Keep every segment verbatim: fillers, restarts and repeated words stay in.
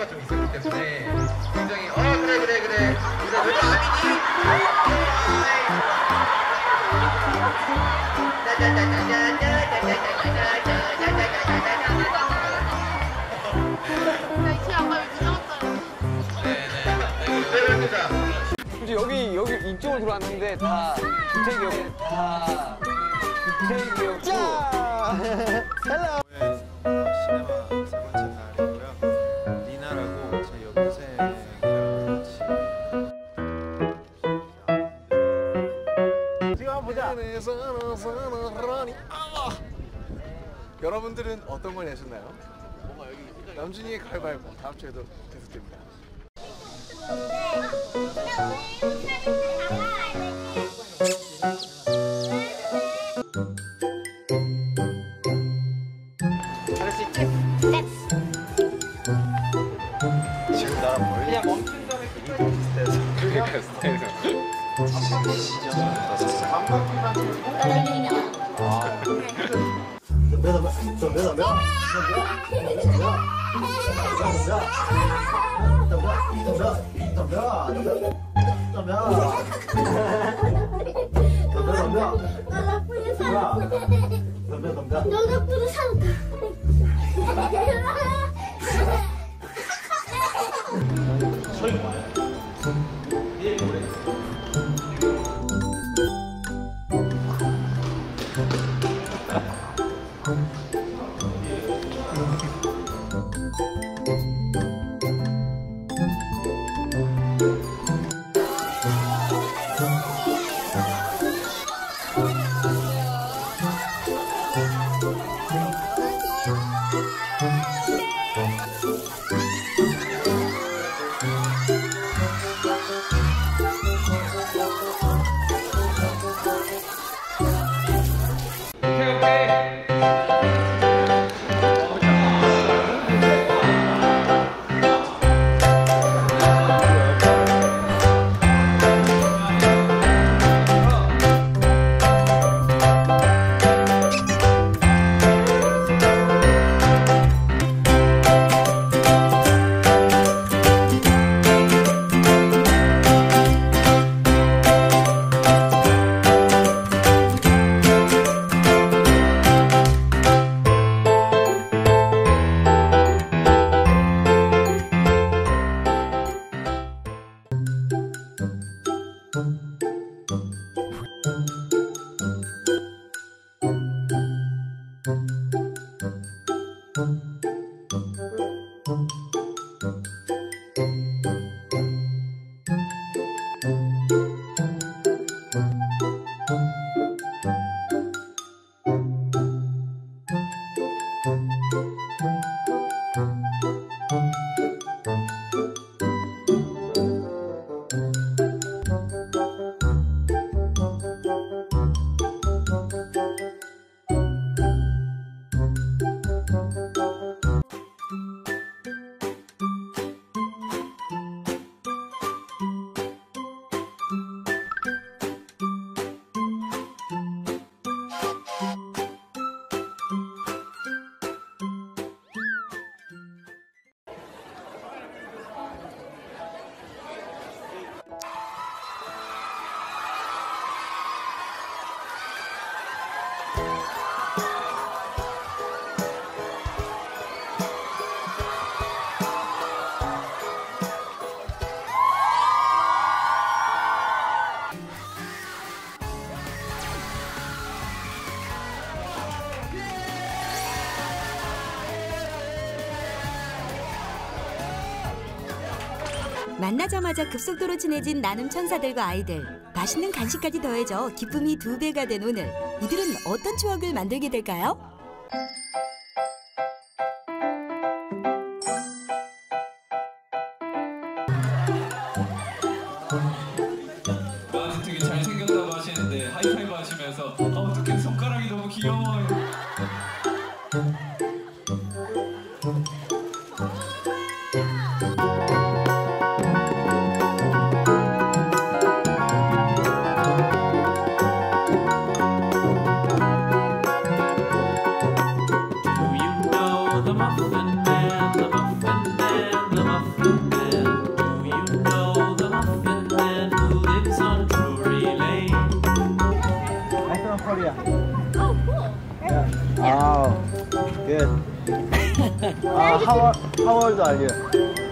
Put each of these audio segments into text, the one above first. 친구가 좀 있었기 때문에 굉장히 어 그래 그래 그래 그래서 왜 아민이? 이제 여기 여기 이쪽으로 들어왔는데 다 주택이었고 다 주택이었고. 헬로. 시네마 세 번째 날이고요. 리나라고 제 여고생. 여러분들은 어떤 걸 내셨나요? 남준이의 가위바위보 다음 주에도 계속됩니다. 잘할 수 있지? 지금 나랑 멀리 그냥 멈춘 다음에 끝까지 비슷해서 그러니까 스타일상 잠깐 시죠. 잠깐 만나자마자 급속도로 친해진 나눔 천사들과 아이들, 맛있는 간식까지 더해져 기쁨이 두 배가 된 오늘, 이들은 어떤 추억을 만들게 될까요? 아, 되게 잘생겼다고 하시는데 하이파이브 하시면서 아, 어떡해, 손가락이 너무 귀여워요. Uh, how, how old are you?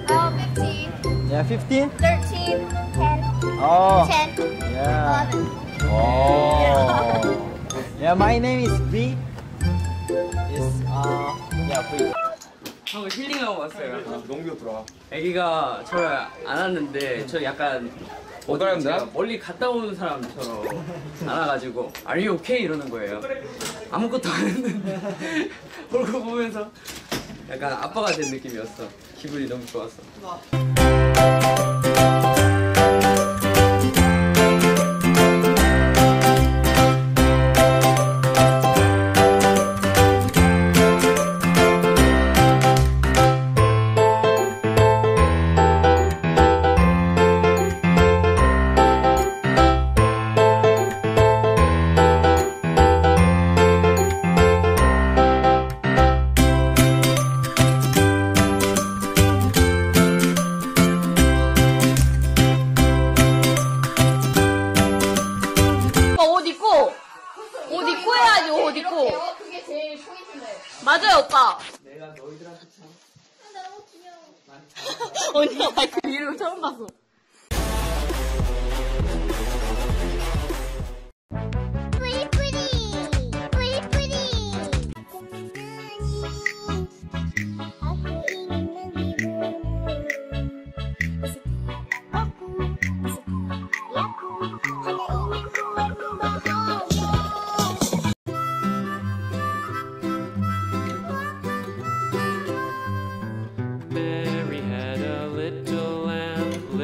Uh, fifteen. Yeah, fifteen? thirteen. ten. Oh. ten. Yeah. eleven. Oh. Yeah, my name is V. It's, uh, yeah, V. 형을 힐링하고 왔어요. 너무 귀엽더라. 애기가 저를 안았는데 저 약간 어디가 멀리 갔다 온 사람처럼 안아가지고 Are you okay? 이러는 거예요. 아무것도 안 했는데 얼굴 보면서 약간 아빠가 된 느낌이었어. 기분이 너무 좋았어. 옷 입고 해야지, 옷 입고. 그게 제일 포인트인데. 맞아요, 오빠. 내가 너희들한테 참. 아, 너무 귀여워. 언니가 마이크 위로 처음 봤어.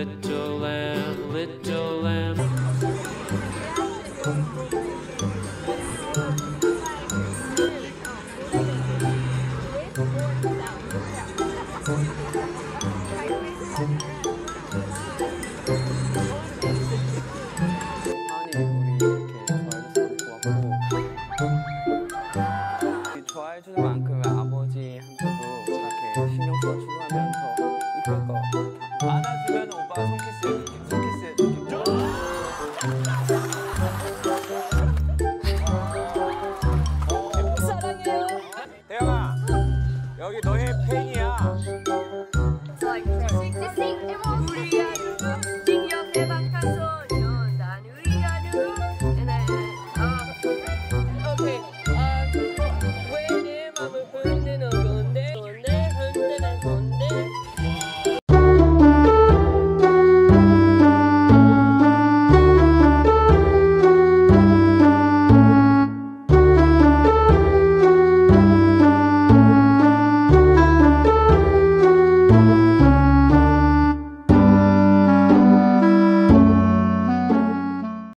Little lamb, little lamb. 좋아해주는 만큼 아버지한테도 그렇게 신경 써주고 하면서 이쁠 거. 안아주면 오빠가 손키스.